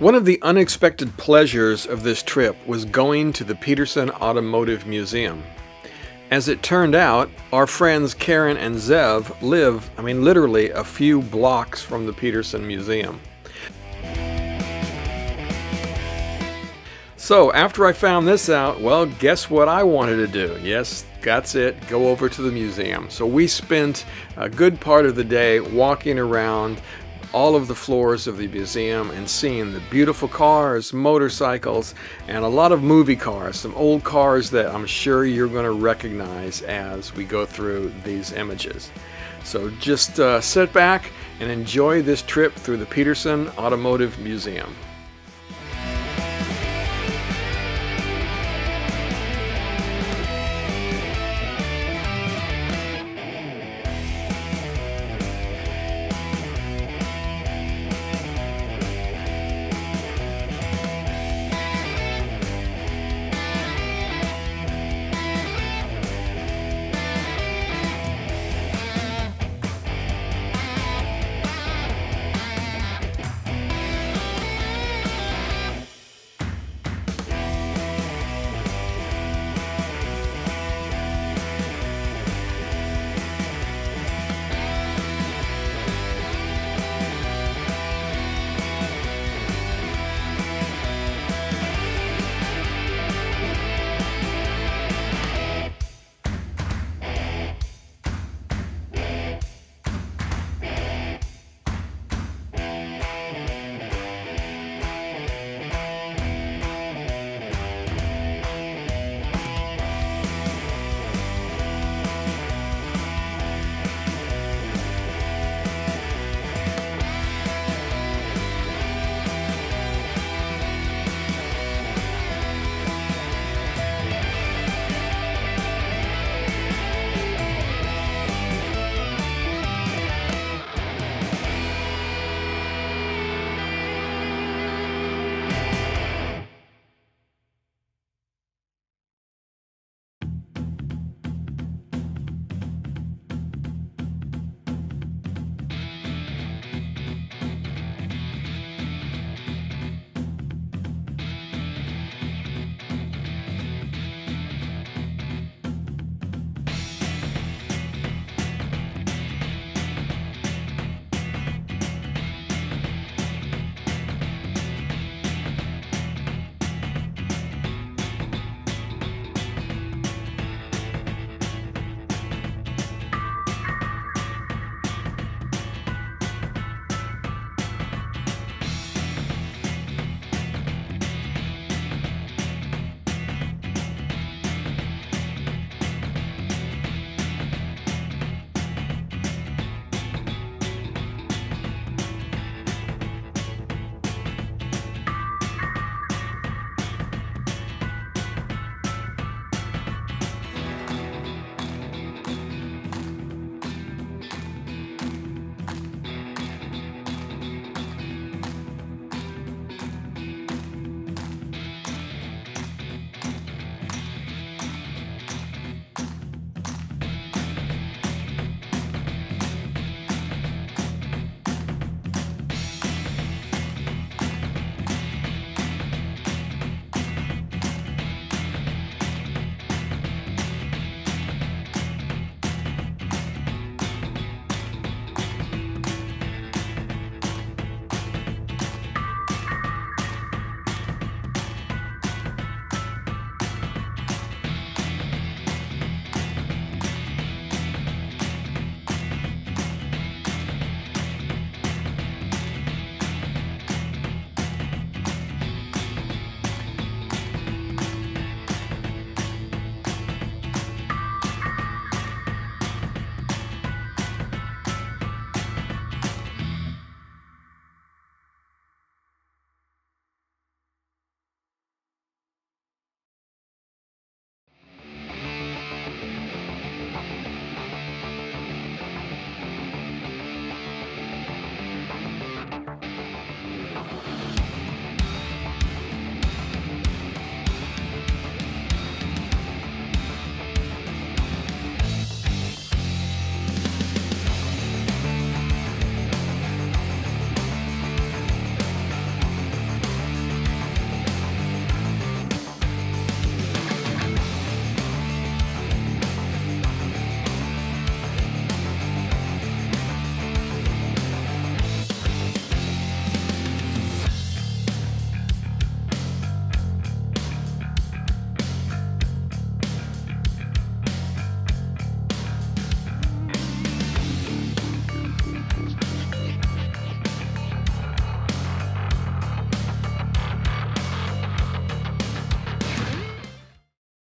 One of the unexpected pleasures of this trip was going to the Petersen Automotive Museum. As it turned out, our friends Karen and Zev live, literally a few blocks from the Petersen Museum. So after I found this out, well, guess what I wanted to do? Yes, that's it, go over to the museum. So we spent a good part of the day walking around all of the floors of the museum and seeing the beautiful cars, motorcycles, and a lot of movie cars, some old cars that I'm sure you're going to recognize as we go through these images. So just sit back and enjoy this trip through the Petersen Automotive Museum.